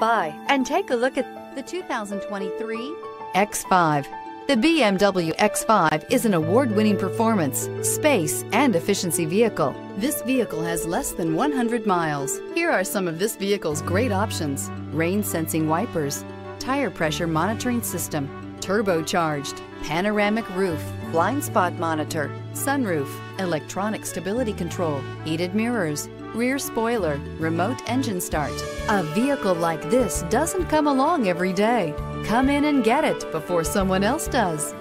by and take a look at the 2023 X5. The BMW X5 is an award-winning performance, space, and efficiency vehicle. This vehicle has less than 100 miles. Here are some of this vehicle's great options: rain-sensing wipers, tire pressure monitoring system, turbocharged, panoramic roof, blind spot monitor, sunroof, electronic stability control, heated mirrors, rear spoiler, remote engine start. A vehicle like this doesn't come along every day. Come in and get it before someone else does.